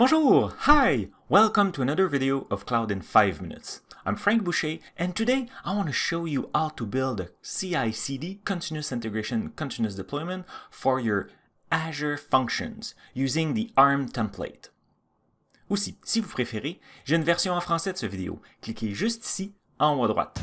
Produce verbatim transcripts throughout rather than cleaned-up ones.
Bonjour! Hi! Welcome to another video of Cloud in five minutes. I'm Frank Boucher, and today I want to show you how to build a C I C D, continuous integration, continuous deployment, for your Azure Functions using the A R M template. Aussi, si vous préférez, j'ai une version en français de cette vidéo. Cliquez juste ici, en haut à droite.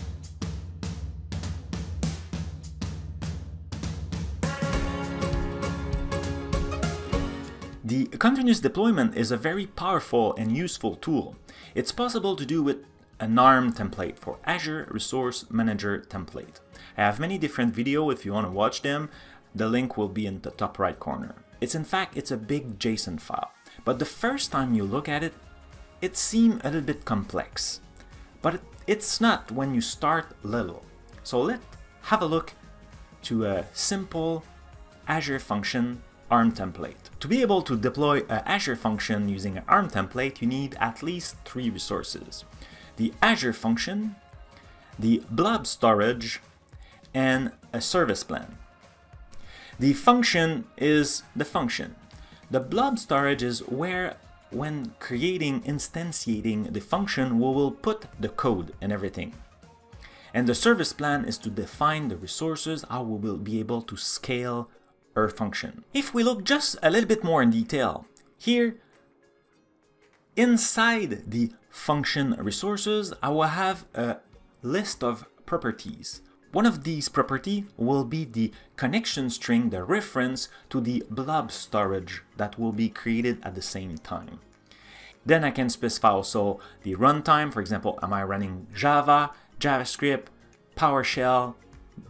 The continuous deployment is a very powerful and useful tool. It's possible to do with an A R M template for Azure Resource Manager template. I have many different videos if you want to watch them, the link will be in the top right corner. It's in fact, it's a big JSON file, but the first time you look at it, it seems a little bit complex, but it, it's not when you start little. So let's have a look to a simple Azure function A R M template. To be able to deploy an Azure function using an A R M template, you need at least three resources: the Azure function, the blob storage, and a service plan. The function is the function. The blob storage is where, when creating, instantiating the function, we will put the code and everything. And the service plan is to define the resources, how we will be able to scale function. If we look just a little bit more in detail, here inside the function resources, I will have a list of properties. One of these properties will be the connection string, the reference to the blob storage that will be created at the same time. Then I can specify also the runtime, for example, am I running Java, JavaScript, PowerShell,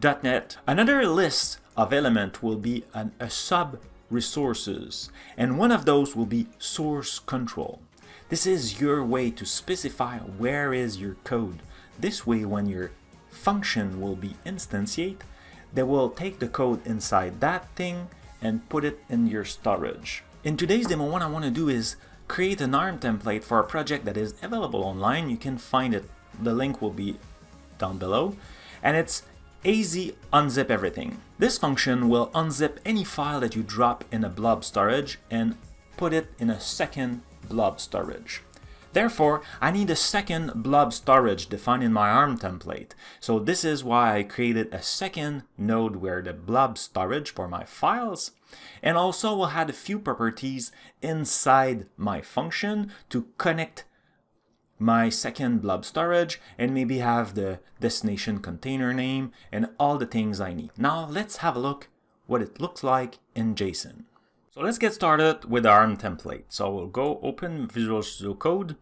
dot net. Another list of element will be an, a sub resources, and one of those will be source control. This is your way to specify where is your code. This way, when your function will be instantiated, they will take the code inside that thing and put it in your storage. In today's demo, what I want to do is create an A R M template for a project that is available online. You can find it, the link will be down below, and it's A Z unzip everything. This function will unzip any file that you drop in a blob storage and put it in a second blob storage. Therefore, I need a second blob storage defined in my A R M template. So this is why I created a second node where the blob storage for my files, and also will have a few properties inside my function to connect my second blob storage, and maybe have the destination container name and all the things I need. Now let's have a look what it looks like in JSON. So let's get started with the A R M template. So we'll go open Visual Studio Code,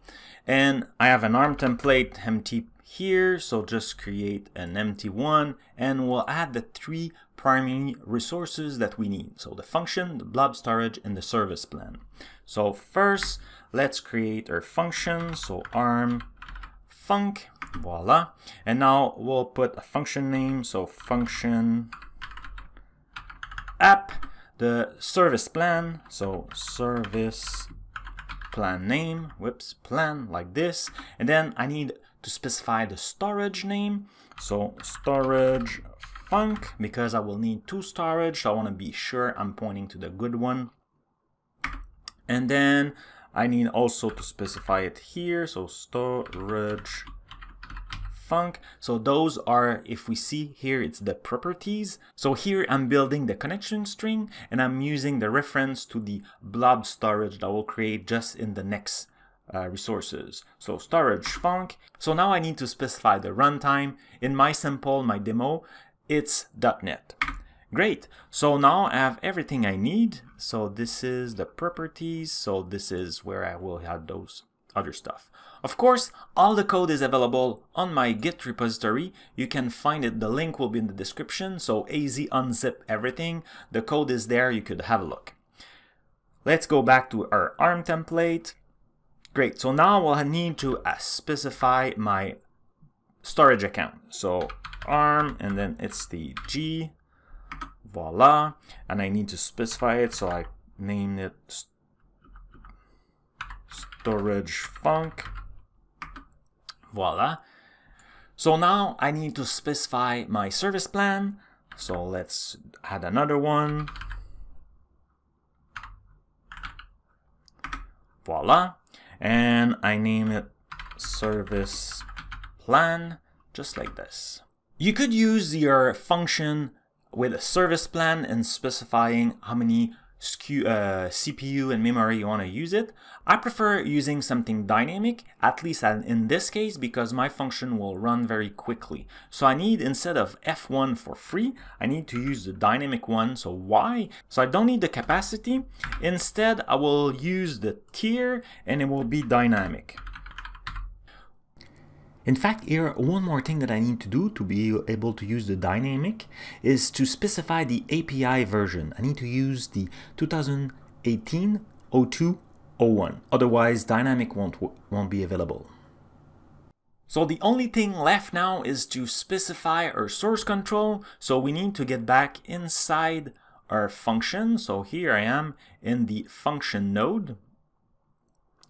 and I have an A R M template empty here, so just create an empty one, and we'll add the three primary resources that we need. So the function, the blob storage, and the service plan. So first, let's create our function, so A R M func, voila. And now we'll put a function name, so function app, the service plan, so service plan name, whoops, plan, like this. And then I need to specify the storage name, so storage func, because I will need two storage, so I want to be sure I'm pointing to the good one. And then I need also to specify it here, so storage func. So those are, if we see here, it's the properties. So here I'm building the connection string, and I'm using the reference to the blob storage that I will create just in the next uh, resources. So storage func. So now I need to specify the runtime. In my sample, my demo, it's dot net. Great, so now I have everything I need. So this is the properties, so this is where I will have those other stuff. Of course, all the code is available on my Git repository. You can find it, the link will be in the description, so A Z unzip everything. The code is there, you could have a look. Let's go back to our A R M template. Great, so now we'll need to specify my storage account. So A R M, and then it's the G. Voila, and I need to specify it, so I name it st storage func. Voila. So now I need to specify my service plan. So let's add another one. voila. And I name it service plan, just like this. You could use your function with a service plan and specifying how many S Q, uh, C P U and memory you want to use it. I prefer using something dynamic, at least in this case, because my function will run very quickly. So I need, instead of F one for free, I need to use the dynamic one. So why? So I don't need the capacity. Instead, I will use the tier and it will be dynamic. In fact, here, one more thing that I need to do to be able to use the dynamic is to specify the A P I version. I need to use the twenty eighteen oh two oh one, otherwise dynamic won't, won't be available. So the only thing left now is to specify our source control. So we need to get back inside our function. So here I am in the function node.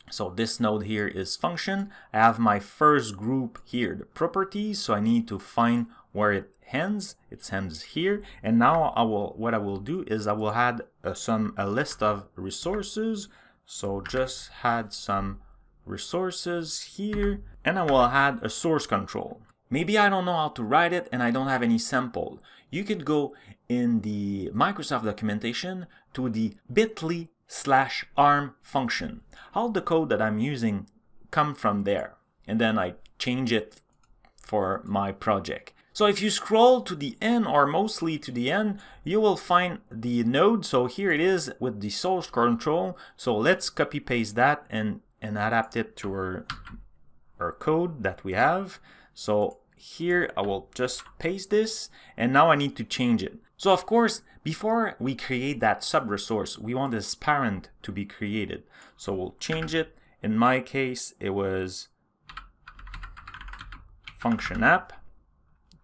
So this node here is function. I have my first group here, the properties. So I need to find where it ends. It ends here. And now I will, what I will do is I will add a, some, a list of resources. So just add some resources here, and I will add a source control. Maybe I don't know how to write it and I don't have any sample. You could go in the Microsoft documentation to the bit.ly slash arm function. All the code that I'm using come from there, and then I change it for my project. So if you scroll to the end, or mostly to the end, you will find the node. So here it is with the source control. So let's copy paste that and, and adapt it to our, our code that we have. So here I will just paste this, and now I need to change it. So of course, before we create that sub resource, we want this parent to be created. So we'll change it. In my case, it was function app.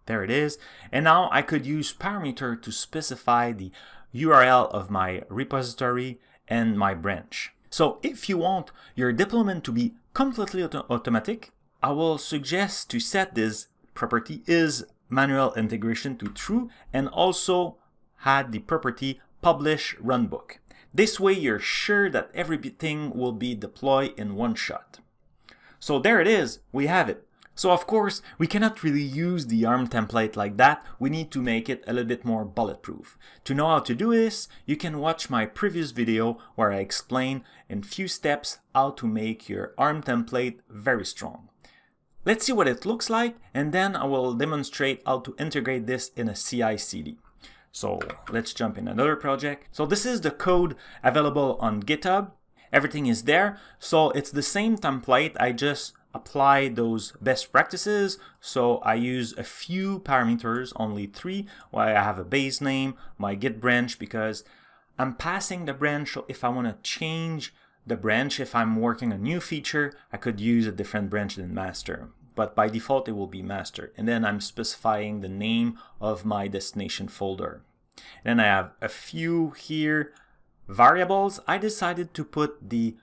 There it is. And now I could use parameter to specify the U R L of my repository and my branch. So if you want your deployment to be completely auto automatic, I will suggest to set this property is manual integration to true, and also add the property publish runbook. This way you're sure that everything will be deployed in one shot. So there it is, we have it. So of course, we cannot really use the arm template like that. We need to make it a little bit more bulletproof. To know how to do this, you can watch my previous video where I explain in few steps how to make your arm template very strong. Let's see what it looks like, and then I will demonstrate how to integrate this in a C I C D. So let's jump in another project. So this is the code available on GitHub. Everything is there. So it's the same template. I just apply those best practices. So I use a few parameters, only three, where I have a base name, my Git branch, because I'm passing the branch. So if I want to change the branch, if I'm working a new feature, I could use a different branch than master, but by default it will be master. And then I'm specifying the name of my destination folder. Then I have a few here variables. I decided to put the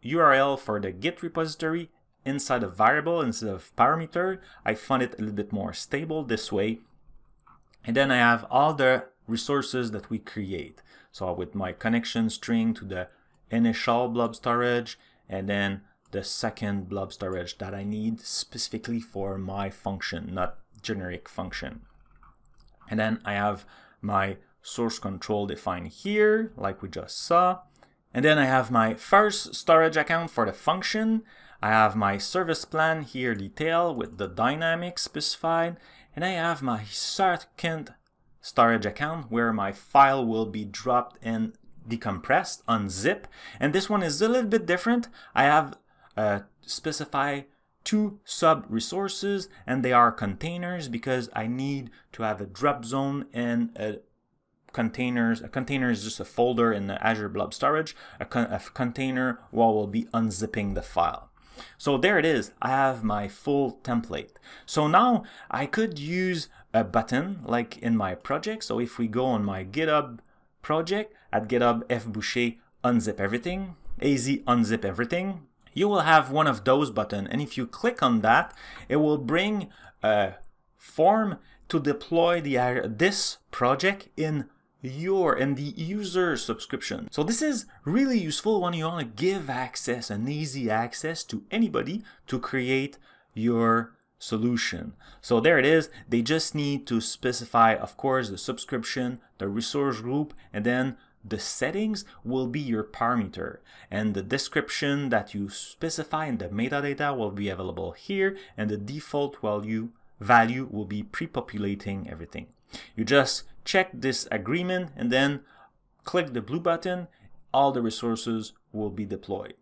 U R L for the Git repository inside a variable instead of parameter. I found it a little bit more stable this way. And then I have all the resources that we create. So with my connection string to the initial blob storage, and then the second blob storage that I need specifically for my function, not generic function. And then I have my source control defined here, like we just saw. And then I have my first storage account for the function. I have my service plan here detail with the dynamic specified. And I have my second storage account where my file will be dropped in decompressed, unzip, and this one is a little bit different. I have uh, specify two sub resources, and they are containers because I need to have a drop zone and a containers. A container is just a folder in the Azure blob storage. A, con a container while we'll be unzipping the file. So there it is. I have my full template. So now I could use a button like in my project. So if we go on my GitHub project at GitHub F Boucher unzip everything, A Z unzip everything, you will have one of those buttons, and if you click on that, it will bring a form to deploy the, uh, this project in your and the user subscription. So this is really useful when you want to give access, an easy access to anybody to create your solution. So there it is. They just need to specify, of course, the subscription, the resource group, and then the settings will be your parameter, and the description that you specify in the metadata will be available here, and the default value value will be pre-populating everything. You just check this agreement and then click the blue button. All the resources will be deployed.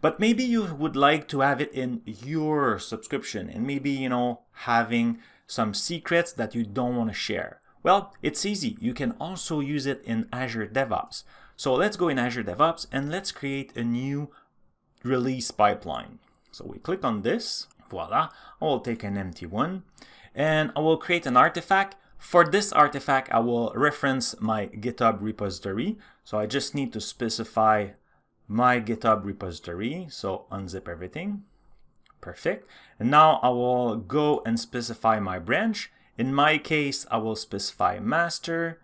But maybe you would like to have it in your subscription, and maybe, you know, having some secrets that you don't want to share. Well, it's easy. You can also use it in Azure DevOps. So let's go in Azure DevOps and let's create a new release pipeline. So we click on this. Voila. I will take an empty one and I will create an artifact. For this artifact, I will reference my GitHub repository. So I just need to specify my GitHub repository. So unzip everything. Perfect. And now I will go and specify my branch. In my case, I will specify master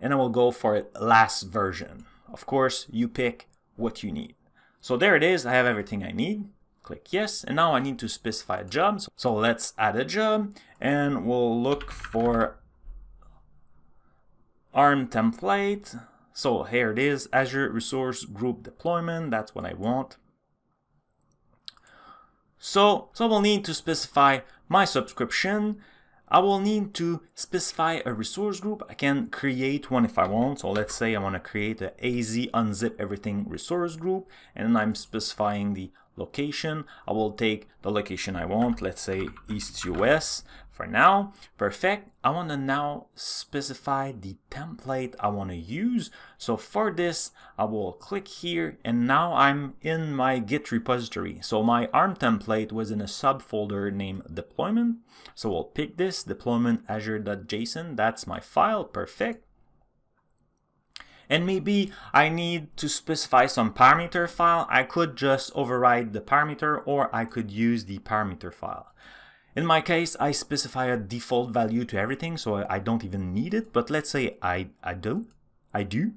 and I will go for last version. Of course, you pick what you need. So there it is. I have everything I need. Click yes. And now I need to specify a job. So let's add a job and we'll look for A R M template. So here it is, Azure Resource Group Deployment. That's what I want. So, so we'll need to specify my subscription. I will need to specify a resource group. I can create one if I want. So let's say I want to create an A Z unzip everything resource group, and I'm specifying the location. I will take the location I want. Let's say East U S for now. Perfect. I want to now specify the template I want to use. So for this, I will click here, and now I'm in my Git repository. So my A R M template was in a subfolder named deployment. So I'll pick this deployment azure.json. That's my file. Perfect. And maybe I need to specify some parameter file. I could just override the parameter, or I could use the parameter file. In my case, I specify a default value to everything, so I don't even need it. But let's say I, I do, I do.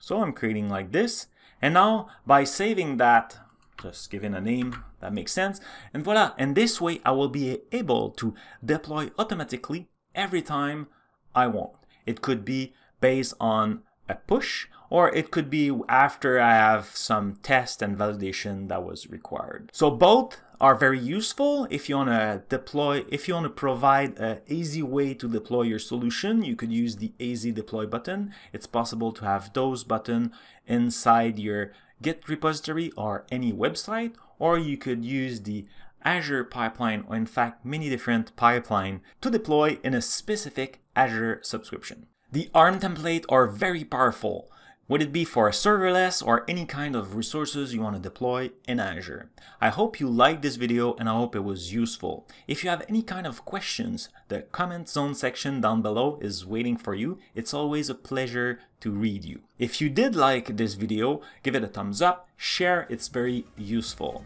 So I'm creating like this. And now by saving that, just give it a name, that makes sense. And voila, and this way I will be able to deploy automatically every time I want. It could be based on a push, or it could be after I have some test and validation that was required. So both are very useful. If you want to deploy, if you want to provide an easy way to deploy your solution, you could use the A Z deploy button. It's possible to have those buttons inside your Git repository or any website, or you could use the Azure pipeline, or in fact many different pipeline to deploy in a specific Azure subscription. The A R M template are very powerful. Would it be for a serverless or any kind of resources you want to deploy in Azure? I hope you liked this video and I hope it was useful. If you have any kind of questions, the comment zone section down below is waiting for you. It's always a pleasure to read you. If you did like this video, give it a thumbs up, share, it's very useful.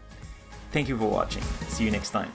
Thank you for watching. See you next time.